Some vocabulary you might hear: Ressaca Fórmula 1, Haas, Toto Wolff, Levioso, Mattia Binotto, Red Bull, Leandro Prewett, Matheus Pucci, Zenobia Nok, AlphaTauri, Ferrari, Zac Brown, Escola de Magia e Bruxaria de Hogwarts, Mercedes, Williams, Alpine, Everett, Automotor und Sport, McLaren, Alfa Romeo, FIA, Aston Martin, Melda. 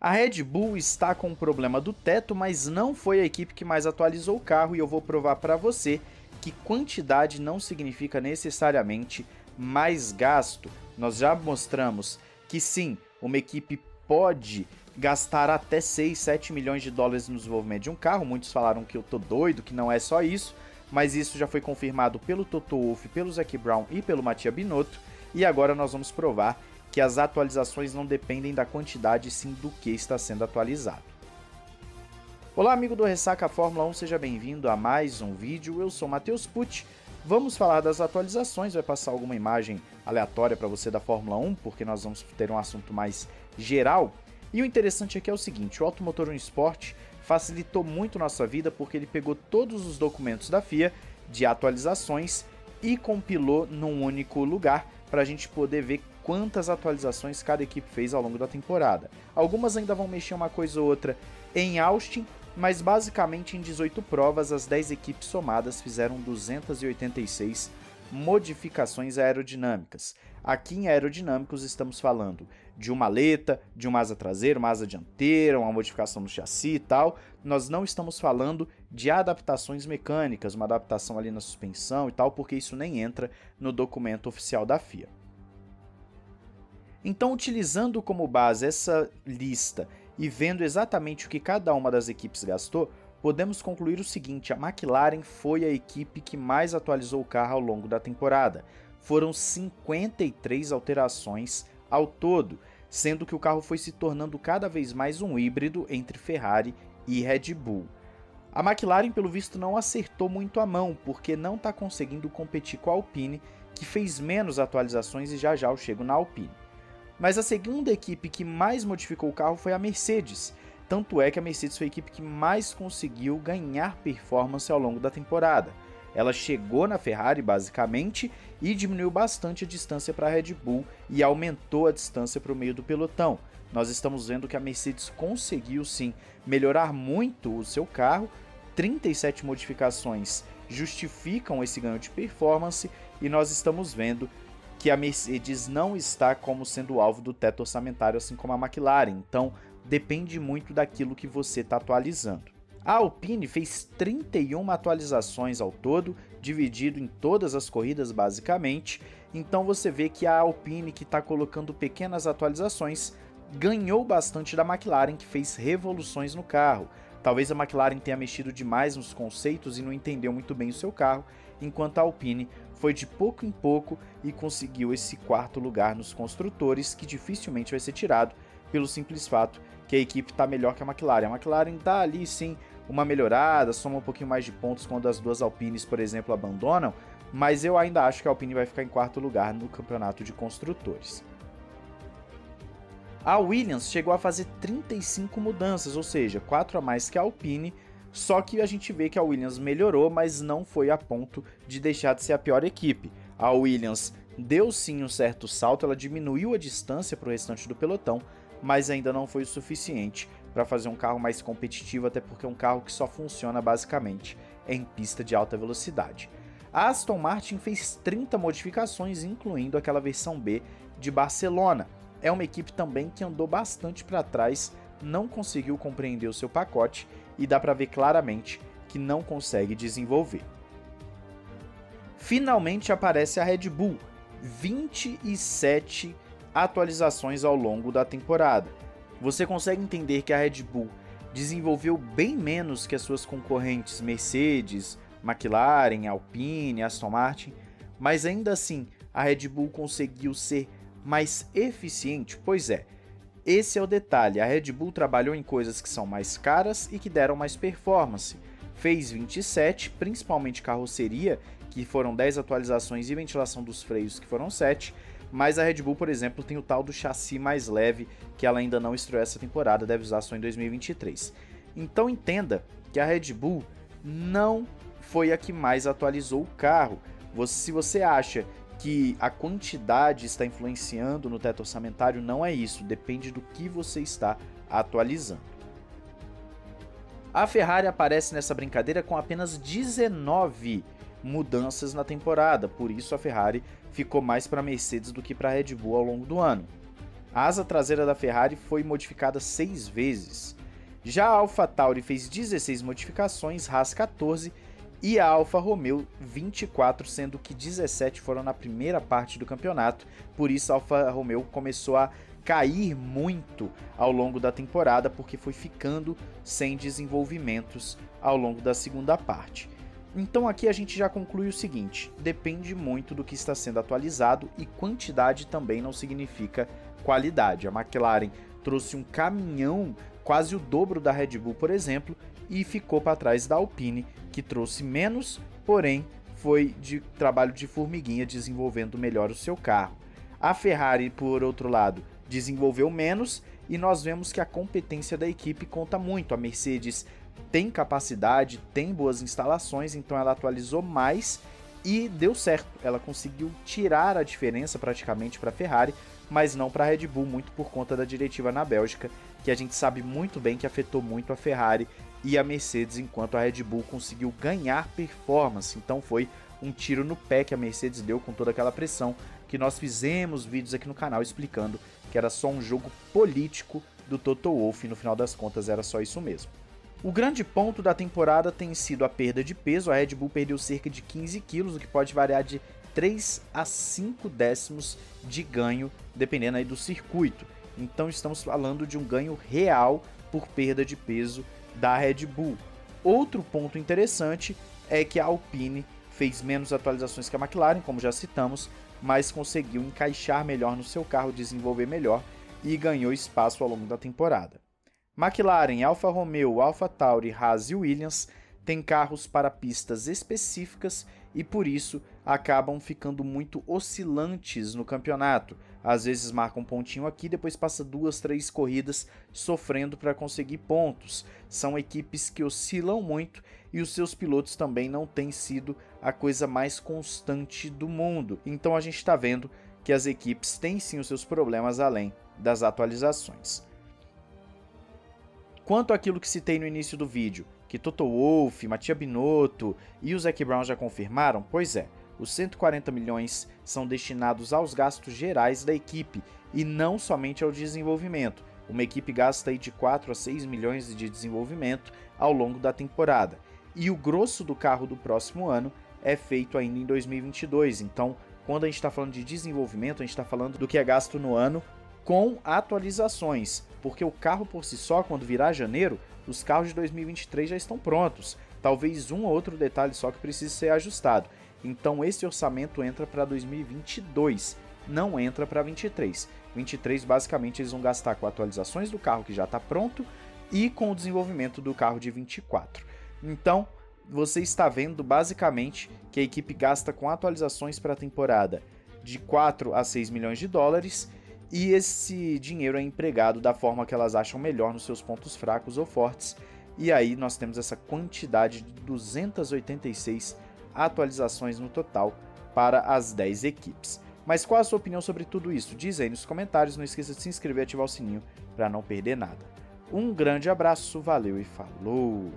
A Red Bull está com um problema do teto, mas não foi a equipe que mais atualizou o carro e eu vou provar para você que quantidade não significa necessariamente mais gasto. Nós já mostramos que sim, uma equipe pode gastar até 6, 7 milhões de dólares no desenvolvimento de um carro. Muitos falaram que eu tô doido, que não é só isso, mas isso já foi confirmado pelo Toto Wolff, pelo Zac Brown e pelo Mattia Binotto, e agora nós vamos provar que as atualizações não dependem da quantidade, sim do que está sendo atualizado. Olá amigo do Ressaca Fórmula 1, seja bem-vindo a mais um vídeo, eu sou Matheus Pucci. Vamos falar das atualizações, vai passar alguma imagem aleatória para você da Fórmula 1, porque nós vamos ter um assunto mais geral. E o interessante aqui é o seguinte, o Automotor und Sport facilitou muito nossa vida porque ele pegou todos os documentos da FIA de atualizações e compilou num único lugar para a gente poder ver quantas atualizações cada equipe fez ao longo da temporada. Algumas ainda vão mexer uma coisa ou outra em Austin, mas basicamente em 18 provas as 10 equipes somadas fizeram 286 modificações aerodinâmicas. Aqui em aerodinâmicos estamos falando de uma aleta, de uma asa traseira, uma asa dianteira, uma modificação no chassi e tal. Nós não estamos falando de adaptações mecânicas, uma adaptação ali na suspensão e tal, porque isso nem entra no documento oficial da FIA. Então, utilizando como base essa lista e vendo exatamente o que cada uma das equipes gastou, podemos concluir o seguinte, a McLaren foi a equipe que mais atualizou o carro ao longo da temporada. Foram 53 alterações ao todo, sendo que o carro foi se tornando cada vez mais um híbrido entre Ferrari e Red Bull. A McLaren, pelo visto, não acertou muito a mão, porque não está conseguindo competir com a Alpine, que fez menos atualizações e já já eu chego na Alpine. Mas a segunda equipe que mais modificou o carro foi a Mercedes. Tanto é que a Mercedes foi a equipe que mais conseguiu ganhar performance ao longo da temporada. Ela chegou na Ferrari basicamente e diminuiu bastante a distância para a Red Bull e aumentou a distância para o meio do pelotão. Nós estamos vendo que a Mercedes conseguiu sim melhorar muito o seu carro, 37 modificações justificam esse ganho de performance e nós estamos vendo que a Mercedes não está como sendo alvo do teto orçamentário assim como a McLaren, então depende muito daquilo que você está atualizando. A Alpine fez 31 atualizações ao todo, dividido em todas as corridas basicamente, então você vê que a Alpine, que está colocando pequenas atualizações, ganhou bastante da McLaren, que fez revoluções no carro. Talvez a McLaren tenha mexido demais nos conceitos e não entendeu muito bem o seu carro, enquanto a Alpine foi de pouco em pouco e conseguiu esse quarto lugar nos construtores, que dificilmente vai ser tirado pelo simples fato que a equipe está melhor que a McLaren. A McLaren dá ali sim uma melhorada, soma um pouquinho mais de pontos quando as duas Alpines, por exemplo, abandonam, mas eu ainda acho que a Alpine vai ficar em quarto lugar no campeonato de construtores. A Williams chegou a fazer 35 mudanças, ou seja, 4 a mais que a Alpine, só que a gente vê que a Williams melhorou, mas não foi a ponto de deixar de ser a pior equipe. A Williams deu sim um certo salto, ela diminuiu a distância para o restante do pelotão, mas ainda não foi o suficiente para fazer um carro mais competitivo, até porque é um carro que só funciona basicamente em pista de alta velocidade. A Aston Martin fez 30 modificações, incluindo aquela versão B de Barcelona. É uma equipe também que andou bastante para trás, não conseguiu compreender o seu pacote e dá para ver claramente que não consegue desenvolver. Finalmente aparece a Red Bull, 27 atualizações ao longo da temporada. Você consegue entender que a Red Bull desenvolveu bem menos que as suas concorrentes Mercedes, McLaren, Alpine, Aston Martin, mas ainda assim a Red Bull conseguiu ser mais eficiente? Pois é, esse é o detalhe, a Red Bull trabalhou em coisas que são mais caras e que deram mais performance. Fez 27, principalmente carroceria, que foram 10 atualizações, e ventilação dos freios, que foram 7, mas a Red Bull, por exemplo, tem o tal do chassi mais leve, que ela ainda não estreou essa temporada, deve usar só em 2023. Então entenda que a Red Bull não foi a que mais atualizou o carro. Se você acha que a quantidade está influenciando no teto orçamentário, não é isso, depende do que você está atualizando. A Ferrari aparece nessa brincadeira com apenas 19 mudanças na temporada, por isso a Ferrari ficou mais para a Mercedes do que para a Red Bull ao longo do ano. A asa traseira da Ferrari foi modificada 6 vezes. Já a AlphaTauri fez 16 modificações, Haas 14 e a Alfa Romeo 24, sendo que 17 foram na primeira parte do campeonato. Por isso a Alfa Romeo começou a cair muito ao longo da temporada, porque foi ficando sem desenvolvimentos ao longo da segunda parte. Então aqui a gente já conclui o seguinte: depende muito do que está sendo atualizado, e quantidade também não significa qualidade. A McLaren trouxe um caminhão quase o dobro da Red Bull, por exemplo, e ficou para trás da Alpine, que trouxe menos, porém foi de trabalho de formiguinha, desenvolvendo melhor o seu carro. A Ferrari, por outro lado, desenvolveu menos, e nós vemos que a competência da equipe conta muito. A Mercedes tem capacidade, tem boas instalações, então ela atualizou mais e deu certo. Ela conseguiu tirar a diferença praticamente para a Ferrari, mas não para a Red Bull, muito por conta da diretiva na Bélgica, que a gente sabe muito bem que afetou muito a Ferrari e a Mercedes, enquanto a Red Bull conseguiu ganhar performance. Então foi um tiro no pé que a Mercedes deu com toda aquela pressão, que nós fizemos vídeos aqui no canal explicando que era só um jogo político do Toto Wolff, e no final das contas era só isso mesmo. O grande ponto da temporada tem sido a perda de peso. A Red Bull perdeu cerca de 15 quilos, o que pode variar de 3 a 5 décimos de ganho, dependendo aí do circuito. Então estamos falando de um ganho real por perda de peso da Red Bull. Outro ponto interessante é que a Alpine fez menos atualizações que a McLaren, como já citamos, mas conseguiu encaixar melhor no seu carro, desenvolver melhor e ganhou espaço ao longo da temporada. McLaren, Alfa Romeo, AlphaTauri, Haas e Williams têm carros para pistas específicas e por isso acabam ficando muito oscilantes no campeonato. Às vezes marcam um pontinho aqui, depois passa 2, 3 corridas sofrendo para conseguir pontos. São equipes que oscilam muito e os seus pilotos também não têm sido a coisa mais constante do mundo. Então a gente está vendo que as equipes têm sim os seus problemas além das atualizações. Quanto àquilo que citei no início do vídeo, que Toto Wolff, Mattia Binotto e o Zac Brown já confirmaram, pois é, os 140 milhões são destinados aos gastos gerais da equipe e não somente ao desenvolvimento. Uma equipe gasta aí de 4 a 6 milhões de desenvolvimento ao longo da temporada. E o grosso do carro do próximo ano é feito ainda em 2022, então quando a gente está falando de desenvolvimento, a gente está falando do que é gasto no ano com atualizações, porque o carro por si só, quando virar janeiro, os carros de 2023 já estão prontos, talvez um ou outro detalhe só que precise ser ajustado. Então esse orçamento entra para 2022, não entra para 23. 23 basicamente eles vão gastar com atualizações do carro que já está pronto e com o desenvolvimento do carro de 24. Então você está vendo basicamente que a equipe gasta com atualizações para a temporada de 4 a 6 milhões de dólares, e esse dinheiro é empregado da forma que elas acham melhor nos seus pontos fracos ou fortes, e aí nós temos essa quantidade de 286 atualizações no total para as 10 equipes. Mas qual a sua opinião sobre tudo isso? Diz aí nos comentários, não esqueça de se inscrever e ativar o sininho para não perder nada. Um grande abraço, valeu e falou!